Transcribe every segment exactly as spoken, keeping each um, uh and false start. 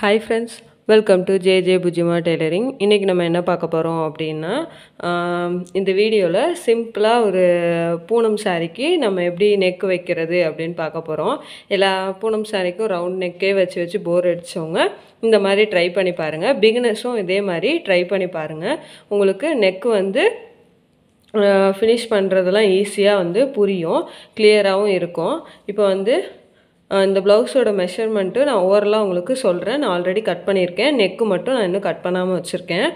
Hi friends, welcome to J J Bujjima Tailoring. இன்னைக்கு நம்ம என்ன பார்க்க போறோம் அப்படினா இந்த வீடியோல சிம்பிளா ஒரு பூனம் சாரிக்கு நம்ம எப்படி neck வைக்கிறது அப்படினு பார்க்க போறோம். எல்லா பூனம் சாரிக்கும் round neck வச்சு வச்சு போர் அடிச்சவங்க இந்த மாதிரி ட்ரை பண்ணி பாருங்க. beginnersும் இதே மாதிரி ட்ரை பண்ணி பாருங்க. உங்களுக்கு neck வந்து finish பண்றதெல்லாம் ஈஸியா வந்து புரியும், கிளியராவும் இருக்கும். இப்போ வந்து இந்த ப்ளவுஸோட மெஷர்மென்ட் நான் ஓவரலா உங்களுக்கு சொல்றேன். நான் ஆல்ரெடி கட் பண்ணியிருக்கேன், neck மட்டும் நான் இன்னும் கட் பண்ணாம வச்சிருக்கேன்.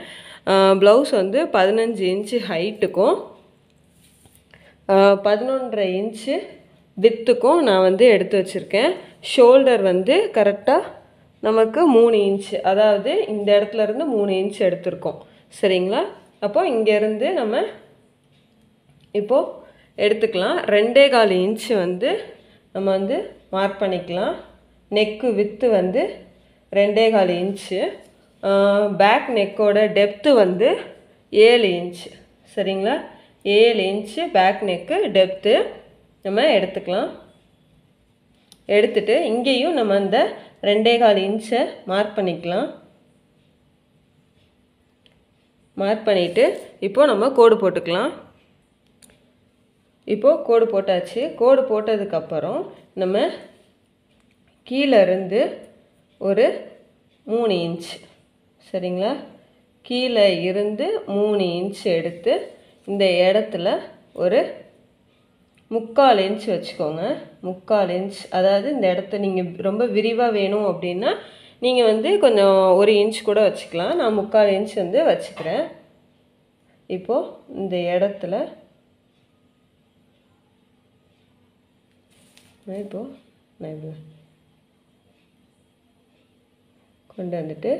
ப்ளவுஸ் வந்து பதினஞ்சு இன்ச் ஹைட்டுக்கும் பதினொன்று இன்ச் விட்த்துக்கும் நான் வந்து எடுத்து வச்சிருக்கேன். ஷோல்டர் வந்து கரெக்ட்டா நமக்கு மூணு இன்ச், அதாவது இந்த இடத்துல இருந்து மூணு இன்ச் எடுத்துறோம். சரிங்களா? அப்போ இங்க இருந்து நம்ம இப்போ எடுத்துக்கலாம். இரண்டு கால் இன்ச் வந்து நம்ம வந்து மார்க் பண்ணிக்கலாம். neck width வந்து இரண்டு கால் இன்ச், பேக் neckோட depth வந்து ஏழு இன்ச். சரிங்களா? ஏழு இன்ச் பேக் neck depth நம்ம எடுத்துக்கலாம். எடுத்துட்டு இங்கேயும் நம்ம அந்த இரண்டு கால் இன்ச் மார்க் பண்ணிக்கலாம். மார்க் பண்ணிட்டு இப்போ நம்ம கோடு போட்டுக்கலாம். இப்போ கோடு போட்டாச்சு. கோடு போட்டதுக்கு அப்புறம் நம்ம கீழே இருந்து ஒரு மூணு இன்ச், சரிங்களா, கீழே இருந்து மூணு இன்ச் எடுத்து இந்த இடத்துல ஒரு முக்கால் இன்ச் வச்சுக்கோங்க. முக்கால் இன்ச், அதாவது இந்த இடத்தை நீங்கள் ரொம்ப விரிவாக வேணும் அப்படின்னா நீங்கள் வந்து கொஞ்சம் ஒரு இன்ச் கூட வச்சுக்கலாம். நான் முக்கால் இன்ச் வந்து வச்சுக்கிறேன். இப்போது இந்த இடத்துல நான் இப்போ நான் இப்போ கொண்டு வந்துட்டு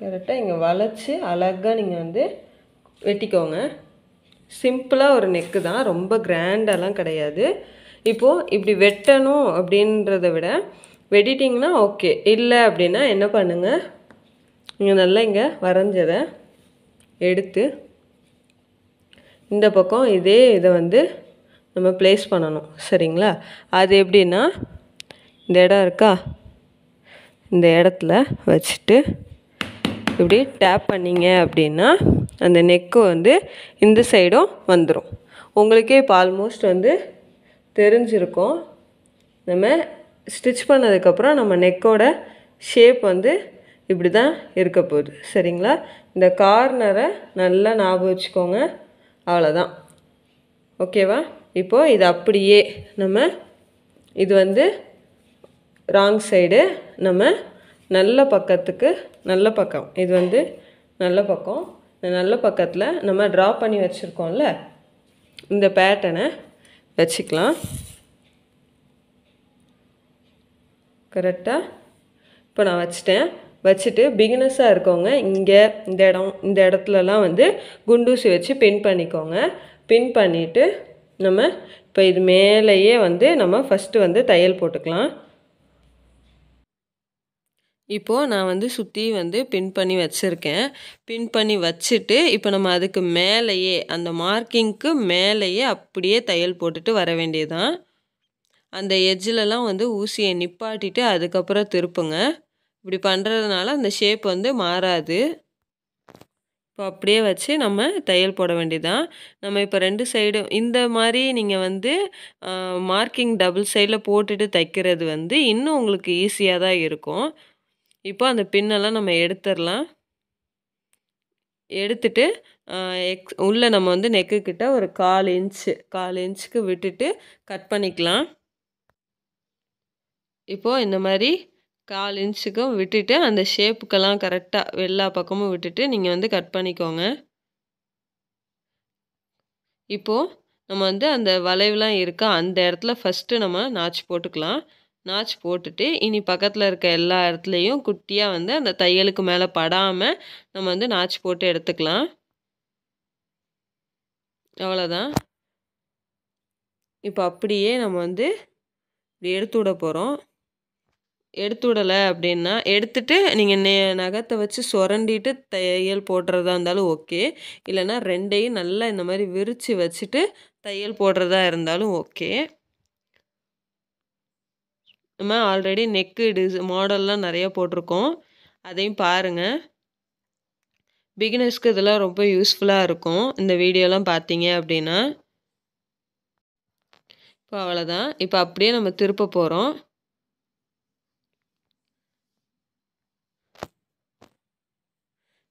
கரெக்டாக இங்கே வளைச்சி அழகாக நீங்கள் வந்து வெட்டிக்கோங்க. சிம்பிளாக ஒரு நெக்கு தான், ரொம்ப கிராண்டாலாம் கிடையாது. இப்போது இப்படி வெட்டணும் அப்படின்றத விட வெட்டிட்டிங்கன்னா ஓகே, இல்லை அப்படின்னா என்ன பண்ணுங்கள், இங்கே நல்லா இங்கே வரைஞ்சதை எடுத்து இந்த பக்கம் இதே இதை வந்து நம்ம பிளேஸ் பண்ணணும். சரிங்களா? அது எப்படின்னா இந்த இடம் இருக்கா, இந்த இடத்துல வச்சுட்டு இப்படி டேப் பண்ணிங்க அப்படின்னா அந்த நெக்கு வந்து இந்த சைடும் வந்துடும். உங்களுக்கே இப்போ ஆல்மோஸ்ட் வந்து தெரிஞ்சிருக்கும். நம்ம ஸ்டிச் பண்ணதுக்கப்புறம் நம்ம நெக்கோட ஷேப் வந்து இப்படி தான் இருக்க போகுது. சரிங்களா? இந்த கார்னரை நல்லா ஞாபகம் வச்சுக்கோங்க. அவ்வளோதான், ஓகேவா? இப்போது இது அப்படியே நம்ம இது வந்து ராங் சைடு, நம்ம நல்ல பக்கத்துக்கு நல்ல பக்கம், இது வந்து நல்ல பக்கம், இந்த நல்ல பக்கத்தில் நம்ம ட்ரா பண்ணி வச்சுருக்கோம்ல இந்த பேட்டர்னை வச்சுக்கலாம். கரெக்டாக இப்போ நான் வச்சுட்டேன். வச்சுட்டு பிகினர்ஸாக இருக்கவங்க இங்கே இந்த இடம் இந்த இடத்துலலாம் வந்து குண்டூசி வச்சு பின் பண்ணிக்கோங்க. பின் பண்ணிவிட்டு நம்ம இப்போ இது மேலேயே வந்து நம்ம ஃபஸ்ட்டு வந்து தையல் போட்டுக்கலாம். இப்போது நான் வந்து சுற்றி வந்து பின் பண்ணி வச்சுருக்கேன். பின் பண்ணி வச்சுட்டு இப்போ நம்ம அதுக்கு மேலேயே அந்த மார்க்கிங்க்கு மேலேயே அப்படியே தையல் போட்டுட்டு வர வேண்டியதுதான். அந்த எட்ஜிலலாம் வந்து ஊசியை நிப்பாட்டிட்டு அதுக்கப்புறம் திருப்புங்க. இப்படி பண்ணுறதுனால அந்த ஷேப் வந்து மாறாது. இப்போ அப்படியே வச்சு நம்ம தையல் போட வேண்டியதுதான். நம்ம இப்போ ரெண்டு சைடும் இந்த மாதிரி நீங்கள் வந்து மார்க்கிங் டபுள் சைடில் போட்டுட்டு தைக்கிறது வந்து இன்னும் உங்களுக்கு ஈஸியாக தான் இருக்கும். இப்போ அந்த பின்னெல்லாம் நம்ம எடுத்துடலாம். எடுத்துட்டு எக்ஸ் உள்ளே நம்ம வந்து நெக்குக்கிட்ட ஒரு கால் இன்ச்சு கால் இன்ச்சுக்கு விட்டுட்டு கட் பண்ணிக்கலாம். இப்போது இந்த மாதிரி கால் இன்ச்சுக்கும் விட்டுட்டு அந்த ஷேப்புக்கெல்லாம் கரெக்டாக எல்லா பக்கமும் விட்டுட்டு நீங்கள் வந்து கட் பண்ணிக்கோங்க. இப்போது நம்ம வந்து அந்த வளைவுலாம் இருக்கா அந்த இடத்துல ஃபஸ்ட்டு நம்ம நாச்சு போட்டுக்கலாம். நாச்சு போட்டுட்டு இனி பக்கத்தில் இருக்க எல்லா இடத்துலையும் குட்டியாக வந்து அந்த தையலுக்கு மேலே படாமல் நம்ம வந்து நாச்சு போட்டு எடுத்துக்கலாம். அவ்வளோதான். இப்போ அப்படியே நம்ம வந்து இப்படி எடுத்து விட போகிறோம். எடுத்து விடலை அப்படின்னா எடுத்துட்டு நீங்கள் நே நகத்தை வச்சு சுரண்டிட்டு தையல் போடுறதா இருந்தாலும் ஓகே, இல்லைனா ரெண்டையும் நல்லா இந்த மாதிரி விரித்து வச்சுட்டு தையல் போடுறதா இருந்தாலும் ஓகே. நம்ம ஆல்ரெடி நெக்கு டிஸ் மாடல்லாம் நிறையா போட்டிருக்கோம், அதையும் பாருங்கள். பிகினர்ஸ்க்கு இதெல்லாம் ரொம்ப யூஸ்ஃபுல்லாக இருக்கும் இந்த வீடியோலாம் பார்த்தீங்க அப்படின்னா. இப்போ அவ்வளோதான். இப்போ அப்படியே நம்ம திருப்ப போகிறோம்.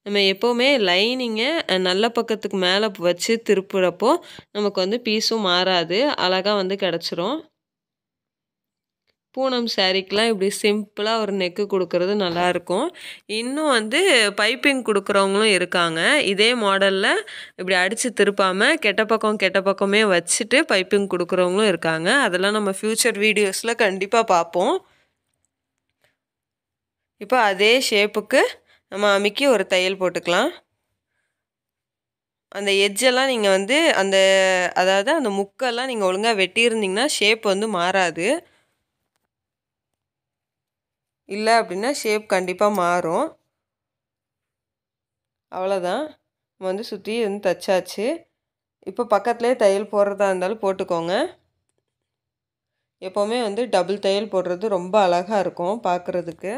நம்ம எப்போவுமே லைனிங்கை நல்ல பக்கத்துக்கு மேலே வச்சு திருப்புறப்போ நமக்கு வந்து பீஸும் மாறாது, அழகாக வந்து கிடச்சிரும். பூனம் சாரீக்கெலாம் இப்படி சிம்பிளாக ஒரு நெக்கு கொடுக்கறது நல்லாயிருக்கும். இன்னும் வந்து பைப்பிங் கொடுக்குறவங்களும் இருக்காங்க, இதே மாடலில் இப்படி அடித்து திருப்பாமல் கெட்ட பக்கம் கெட்ட பக்கமே வச்சுட்டு பைப்பிங் கொடுக்குறவங்களும் இருக்காங்க. அதெல்லாம் நம்ம ஃப்யூச்சர் வீடியோஸில் கண்டிப்பாக பார்ப்போம். இப்போ அதே ஷேப்புக்கு நம்ம அமுக்கி ஒரு தையல் போட்டுக்கலாம். அந்த எட்ஜெல்லாம் நீங்கள் வந்து அந்த அதாவது அந்த முக்கெல்லாம் நீங்கள் ஒழுங்காக வெட்டியிருந்தீங்கன்னா ஷேப் வந்து மாறாது, இல்லை அப்படின்னா ஷேப் கண்டிப்பாக மாறும். அவ்வளோதான், நம்ம வந்து சுற்றி வந்து தச்சாச்சு. இப்போ பக்கத்துலேயே தையல் போடுறதா இருந்தாலும் போட்டுக்கோங்க. எப்போவுமே வந்து டபுள் தையல் போடுறது ரொம்ப அழகாக இருக்கும் பார்க்குறதுக்கு.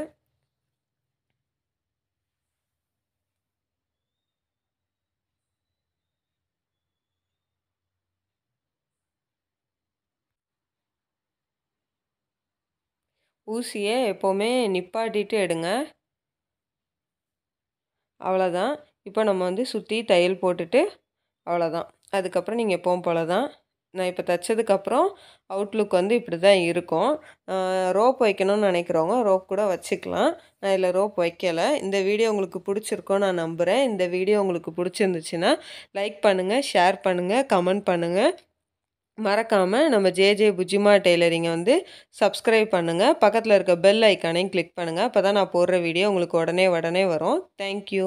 ஊசியை எப்போவுமே நிப்பாட்டிட்டு எடுங்க. அவ்வளோதான், இப்போ நம்ம வந்து சுற்றி தையல் போட்டுட்டு அவ்வளோதான். அதுக்கப்புறம் நீங்கள் எப்போவும் போல தான். நான் இப்போ தைச்சதுக்கப்புறம் அவுட்லுக் வந்து இப்படி தான் இருக்கும். ரோப் வைக்கணும்னு நினைக்கிறவங்க ரோப் கூட வச்சுக்கலாம், நான் இதில் ரோப் வைக்கலை. இந்த வீடியோ உங்களுக்கு பிடிச்சிருக்கோன்னு நான் நம்புகிறேன். இந்த வீடியோ உங்களுக்கு பிடிச்சிருந்துச்சுன்னா லைக் பண்ணுங்கள், ஷேர் பண்ணுங்கள், கமெண்ட் பண்ணுங்கள். மறக்காமல் நம்ம ஜேஜே புஜ்ஜிமா டெய்லரிங்கை வந்து சப்ஸ்கிரைப் பண்ணுங்கள். பக்கத்தில் இருக்க பெல் ஐக்கானையும் கிளிக் பண்ணுங்கள். அப்போ தான் நான் போடுற வீடியோ உங்களுக்கு உடனே உடனே வரும். தேங்க்யூ.